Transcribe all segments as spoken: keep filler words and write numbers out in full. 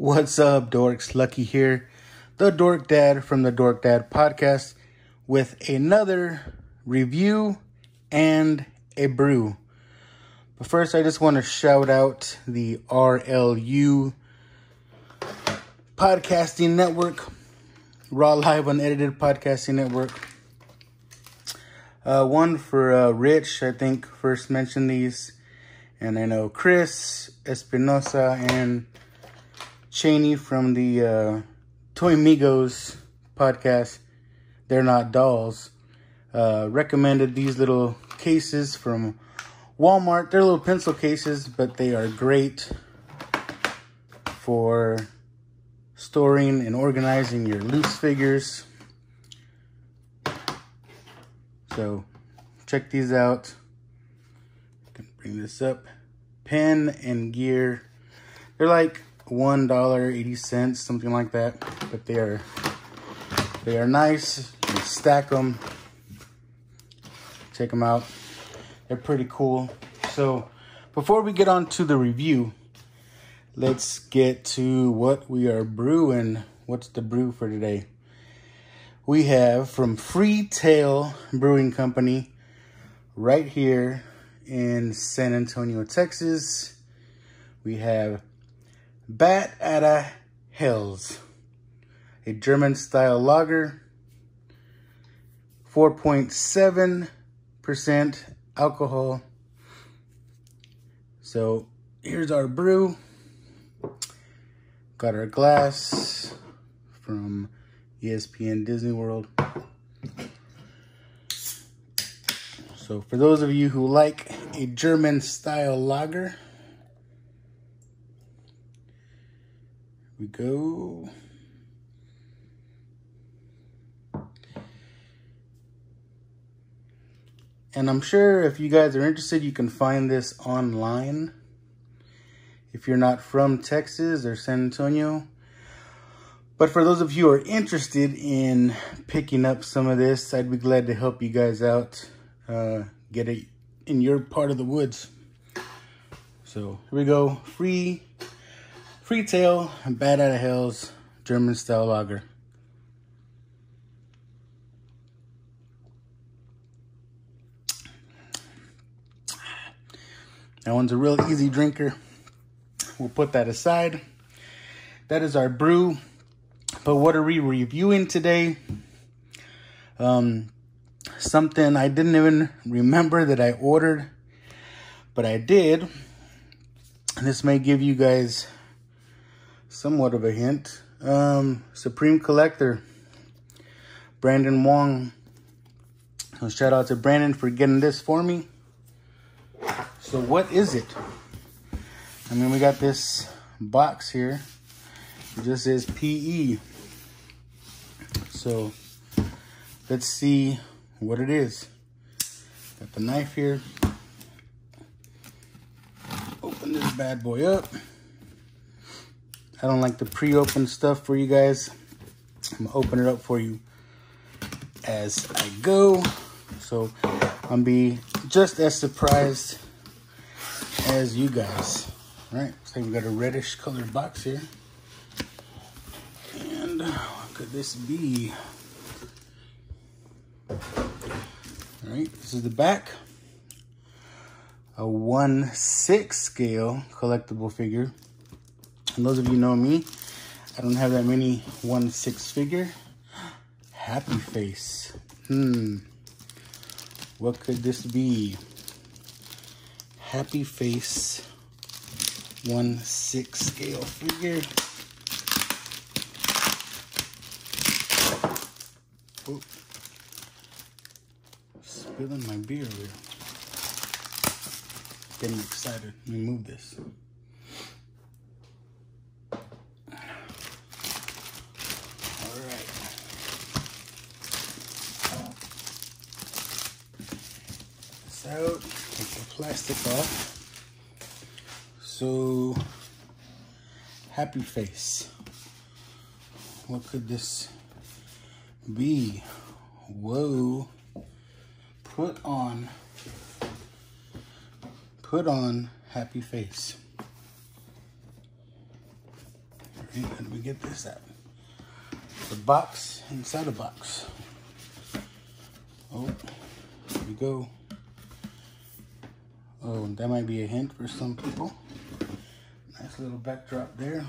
What's up, dorks? Lucky here, the Dork Dad from the Dork Dad Podcast, with another review and a brew. But first, I just want to shout out the R L U Podcasting Network, Raw Live Unedited Podcasting Network. Uh, one for uh, Rich, I think, first mentioned these. And I know Chris, Espinosa, and Cheney from the uh, Toy Migos podcast, They're Not Dolls, uh, recommended these little cases from Walmart. They're little pencil cases, but they are great for storing and organizing your loose figures. So check these out. Bring this up. Pen and gear. They're like one dollar and eighty cents, something like that. But they are they are nice. You stack them. Take them out. They're pretty cool. So before we get on to the review, let's get to what we are brewing. What's the brew for today? We have from FreeTail Brewing Company right here in San Antonio, Texas. We have Bat Outta Helles, a German style lager, four point seven percent alcohol. So here's our brew. Got our glass from E S P N Disney World. So for those of you who like a German-style lager, here we go. And I'm sure if you guys are interested, you can find this online. If you're not from Texas or San Antonio. But for those of you who are interested in picking up some of this, I'd be glad to help you guys out. Uh, get it in your part of the woods. So here we go. Free, FreeTail, Bat Outta Helles, German style lager. That one's a real easy drinker. We'll put that aside. That is our brew. But what are we reviewing today? Um. Something I didn't even remember that I ordered, but I did. This may give you guys somewhat of a hint. Um, Supreme Collector, Brandon Wong. So shout out to Brandon for getting this for me. So what is it? I mean, we got this box here. It just says P E. So let's see what it is. Got the knife here. Open this bad boy up. I don't like to pre-open stuff for you guys. I'm gonna open it up for you as I go. So I'm gonna be just as surprised as you guys. All right, so we got a reddish colored box here. And what could this be? All right, this is the back. A one sixth scale collectible figure. And those of you know me, I don't have that many one sixth figure. Happy Face. Hmm. What could this be? Happy Face one sixth scale figure. Oh. Spilling my beer over here. Getting excited. Let me move this. Alright. Get this out. Take the plastic off. So, Happy Face. What could this be? Whoa. Put on, put on Happy Face. And then we get this out. The box inside the box. Oh, here we go. Oh, that might be a hint for some people. Nice little backdrop there.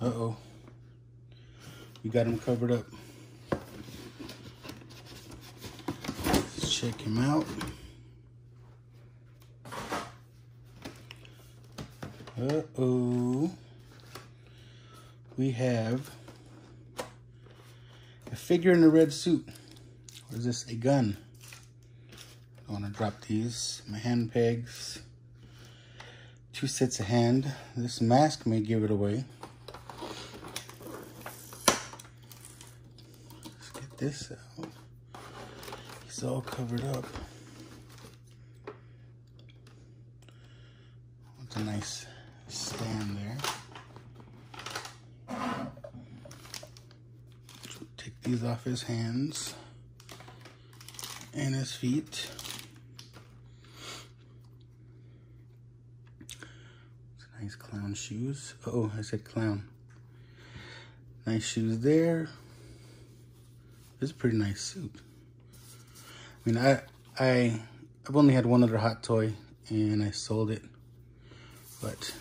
Uh-oh. We got him covered up. Let's check him out. Uh-oh. We have a figure in a red suit. Or is this a gun? I want to drop these. My hand pegs. Two sets of hand. This mask may give it away. Let's get this out. He's all covered up. That's a nice stand there. These off his hands and his feet. Nice clown shoes. Uh oh, I said clown. Nice shoes there. This is a pretty nice suit. I mean, I I I've only had one other hot toy and I sold it. But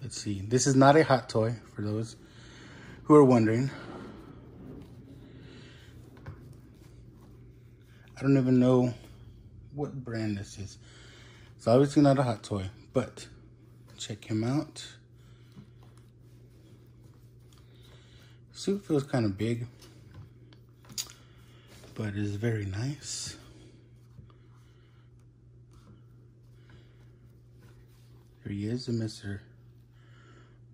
let's see. This is not a hot toy for those who are wondering. I don't even know what brand this is. It's obviously not a hot toy, but check him out. Suit feels kind of big, but it's very nice. There he is, Mister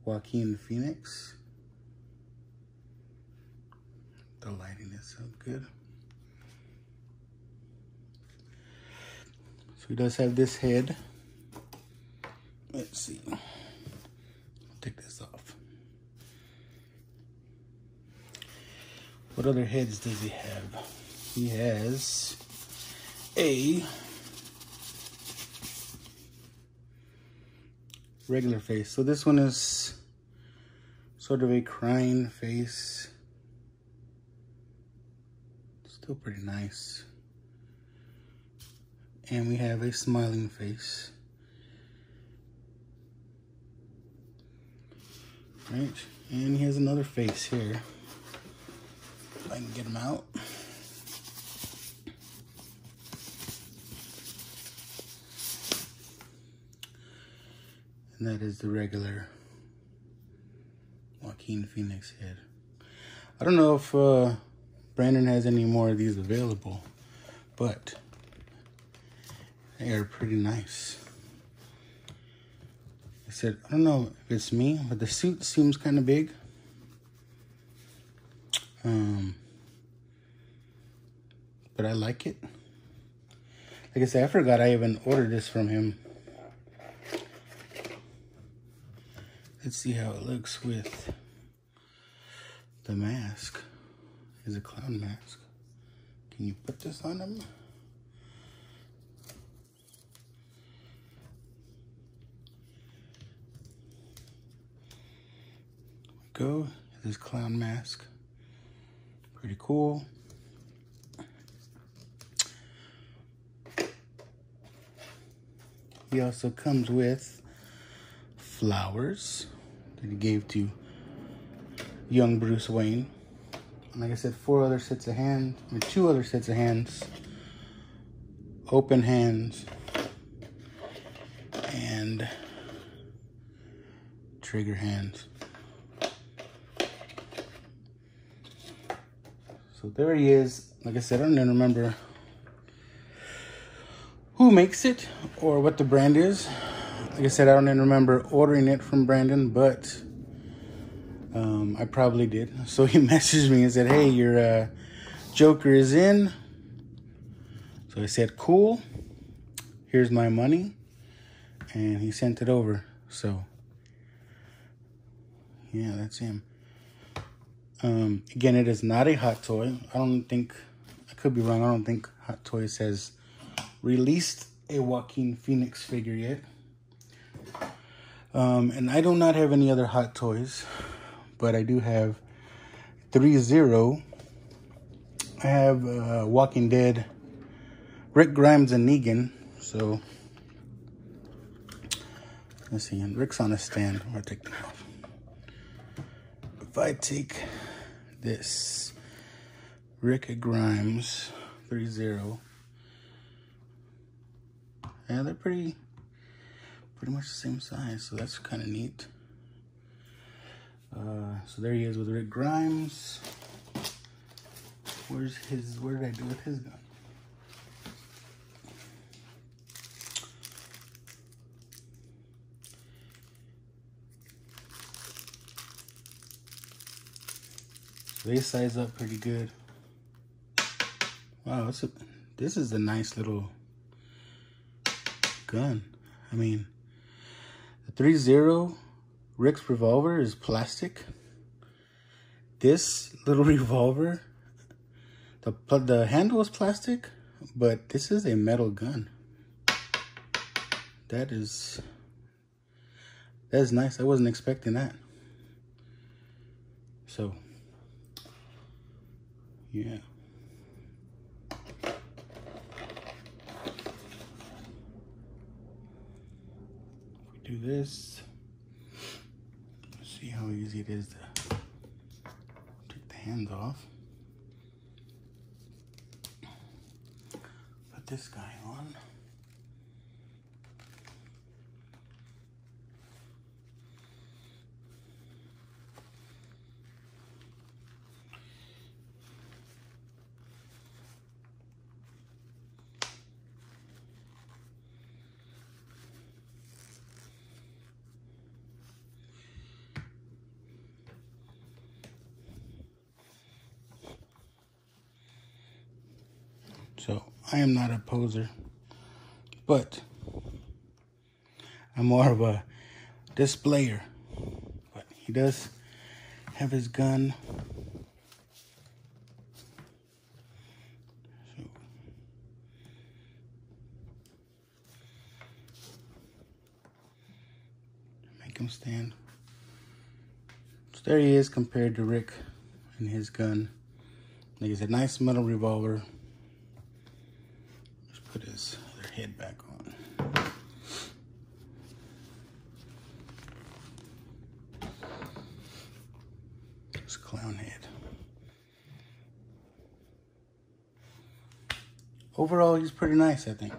Joaquin Phoenix. The lighting is so good. So he does have this head. Let's see. I'll take this off. What other heads does he have? He has a regular face. So this one is sort of a crying face. Still pretty nice. And we have a smiling face. Right, and here's another face here. If I can get him out. And that is the regular Joaquin Phoenix head. I don't know if uh, Brandon has any more of these available, but they are pretty nice. I said, I don't know if it's me, but the suit seems kind of big. Um, but I like it. Like I said, I forgot I even ordered this from him. Let's see how it looks with the mask. It's a clown mask. Can you put this on him? Go this clown mask, pretty cool. He also comes with flowers that he gave to young Bruce Wayne. And like I said, four other sets of hands, or two other sets of hands, open hands, and trigger hands. So there he is. Like I said, I don't even remember who makes it or what the brand is. Like I said, I don't even remember ordering it from Brandon, but um, I probably did. So he messaged me and said, hey, your uh, Joker is in. So I said, cool. Here's my money. And he sent it over. So, yeah, that's him. Um, again, it is not a hot toy. I don't think, I could be wrong, I don't think Hot Toys has released a Joaquin Phoenix figure yet. Um, and I do not have any other Hot Toys, but I do have three zero. I have uh, Walking Dead, Rick Grimes, and Negan. So, let's see. And Rick's on a stand. I'm going to take them off. If I take this, Rick Grimes, three zero. Yeah, they're pretty... pretty much the same size, so that's kind of neat. Uh, so there he is with Rick Grimes. Where's his, what did I do with his gun? So they size up pretty good. Wow, that's a, this is a nice little gun. I mean, three zero Rick's revolver is plastic. This little revolver, the the handle is plastic, but this is a metal gun. That is that is nice. I wasn't expecting that. So, yeah. Do this. Let's see how easy it is to take the hands off. Put this guy on. I am not a poser, but I'm more of a displayer. But he does have his gun. So, make him stand. So there he is compared to Rick and his gun. Like I said, nice metal revolver. Put his other head back on. His clown head. Overall, he's pretty nice, I think.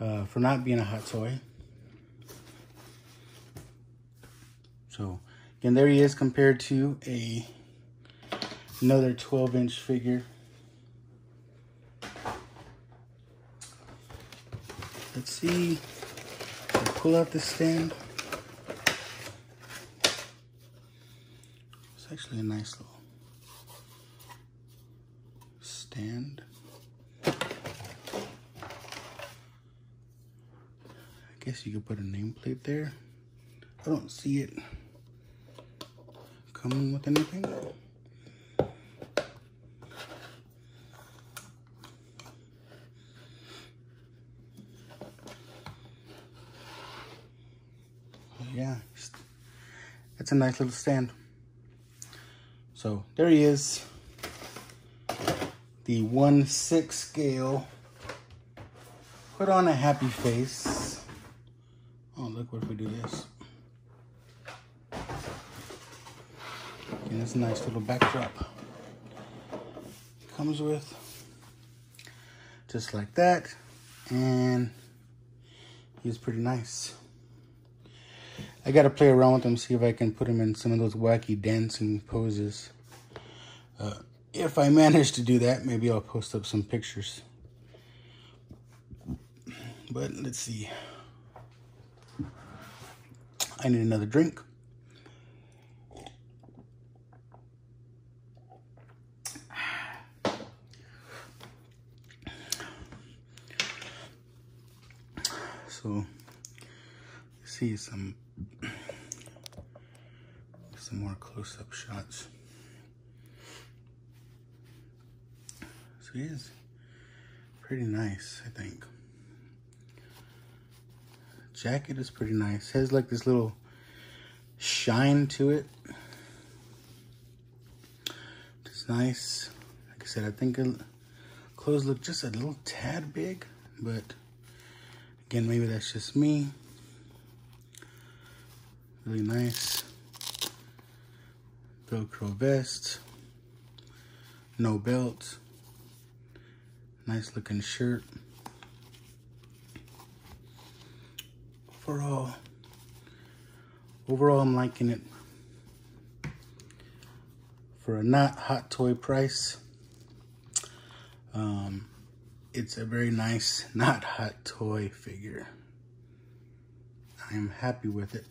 Uh, for not being a hot toy. So, again, there he is compared to a another twelve inch figure. Let's see, pull out the stand. It's actually a nice little stand. I guess you could put a nameplate there. I don't see it coming with anything. It's a nice little stand. So there he is, the one sixth scale. Put on a happy face. Oh, look, what if we do this? And it's a nice little backdrop. Comes with just like that, and he's pretty nice. I gotta play around with them, see if I can put them in some of those wacky dancing poses. Uh, if I manage to do that, maybe I'll post up some pictures. But let's see. I need another drink. So, see some. Some more close-up shots. So he is pretty nice, I think. jacket is pretty nice. It has like this little shine to it. It's nice. Like I said, I think clothes look just a little tad big, but again, maybe that's just me. Really nice. Velcro vest. No belt. Nice looking shirt. Overall, overall, I'm liking it. For a not hot toy price, um, it's a very nice not hot toy figure. I am happy with it.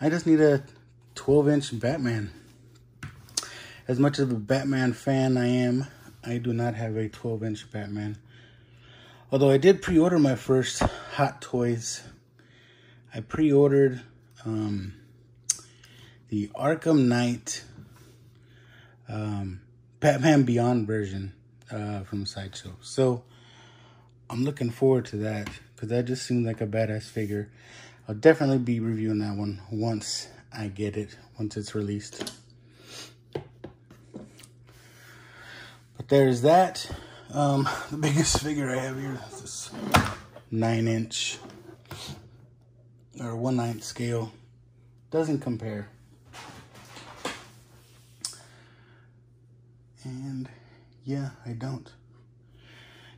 I just need a twelve inch Batman. As much of a Batman fan I am, I do not have a twelve inch Batman. Although I did pre-order my first Hot Toys. I pre-ordered um, the Arkham Knight um, Batman Beyond version uh, from Sideshow. So I'm looking forward to that because that just seems like a badass figure. I'll definitely be reviewing that one once I get it, once it's released. But there's that. Um, the biggest figure I have here is this nine inch or one ninth scale. Doesn't compare. And yeah, I don't.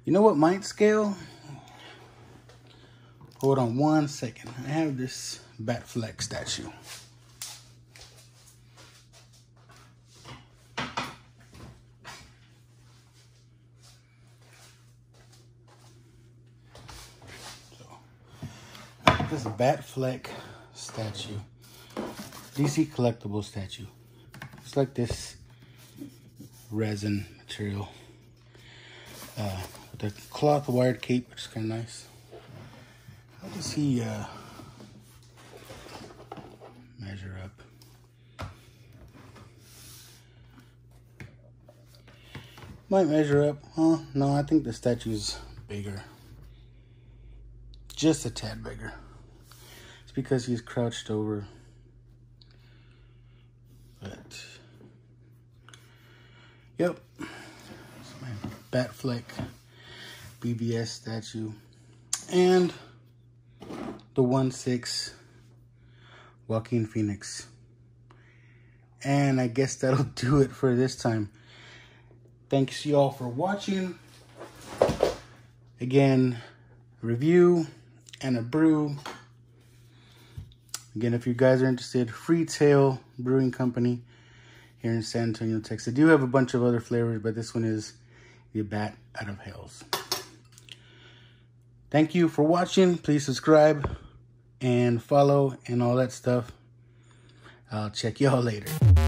You know what might scale? Hold on one second. I have this Batfleck statue. This Batfleck statue, D C collectible statue. It's like this resin material uh, with a cloth wired cape, which is kind of nice. How does he uh, measure up? Might measure up. Huh? No, I think the statue's bigger, just a tad bigger. Because he's crouched over. But yep, that's my Batfleck B B S statue. And the one six Joaquin Phoenix. And I guess that'll do it for this time. Thanks y'all for watching. Again, review and a brew. Again, if you guys are interested, FreeTail Brewing Company here in San Antonio, Texas. I do have a bunch of other flavors, but this one is the Bat Out of Helles. Thank you for watching. Please subscribe and follow and all that stuff. I'll check y'all later.